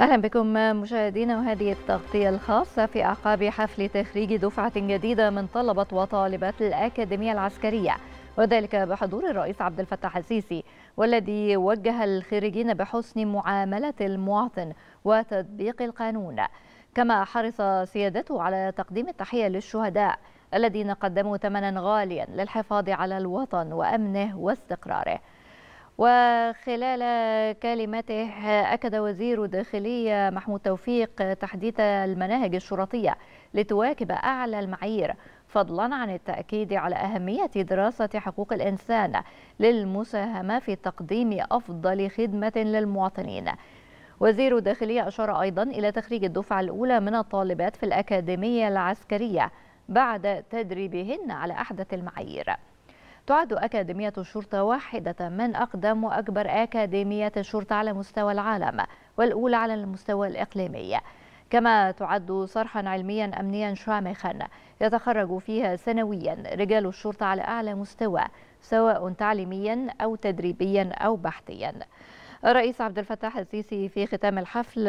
أهلا بكم مشاهدينا، وهذه التغطية الخاصة في أعقاب حفل تخريج دفعة جديدة من طلبة وطالبات الأكاديمية العسكرية، وذلك بحضور الرئيس عبد الفتاح السيسي، والذي وجه الخريجين بحسن معاملة المواطن وتطبيق القانون. كما حرص سيادته على تقديم التحية للشهداء الذين قدموا ثمنا غاليا للحفاظ على الوطن وأمنه واستقراره. وخلال كلمته أكد وزير الداخلية محمود توفيق تحديث المناهج الشرطية لتواكب أعلى المعايير، فضلا عن التأكيد على أهمية دراسة حقوق الإنسان للمساهمة في تقديم أفضل خدمة للمواطنين. وزير الداخلية أشار أيضا إلى تخريج الدفعة الأولى من الطالبات في الأكاديمية العسكرية بعد تدريبهن على أحدث المعايير. تعد أكاديمية الشرطة واحدة من أقدم وأكبر أكاديميات الشرطة على مستوى العالم، والأولى على المستوى الإقليمي. كما تعد صرحا علميا أمنيا شامخا يتخرج فيها سنويا رجال الشرطة على أعلى مستوى، سواء تعليميا أو تدريبيا أو بحثيا. الرئيس عبد الفتاح السيسي في ختام الحفل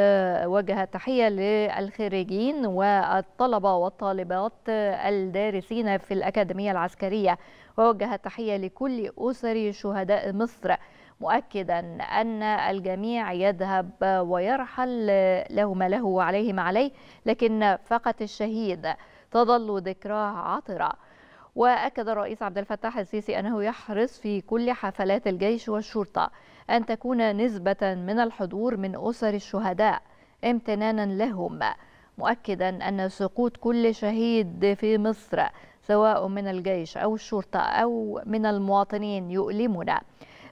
وجه التحية للخريجين والطلبة والطالبات الدارسين في الأكاديمية العسكرية، ووجه التحية لكل أسر شهداء مصر، مؤكدا أن الجميع يذهب ويرحل، له ما له وعليه ما عليه، لكن فقط الشهيد تظل ذكراه عطرة. وأكد الرئيس عبد الفتاح السيسي أنه يحرص في كل حفلات الجيش والشرطة أن تكون نسبة من الحضور من أسر الشهداء امتنانا لهم، مؤكدا أن سقوط كل شهيد في مصر سواء من الجيش أو الشرطة أو من المواطنين يؤلمنا،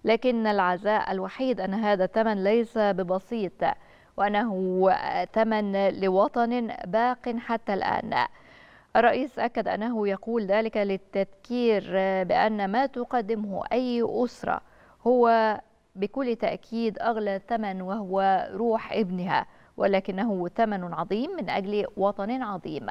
لكن العزاء الوحيد أن هذا الثمن ليس ببسيط، وأنه ثمن لوطن باق حتى الآن. الرئيس أكد أنه يقول ذلك للتذكير بأن ما تقدمه أي أسرة هو بكل تأكيد أغلى ثمن، وهو روح ابنها، ولكنه ثمن عظيم من أجل وطن عظيم.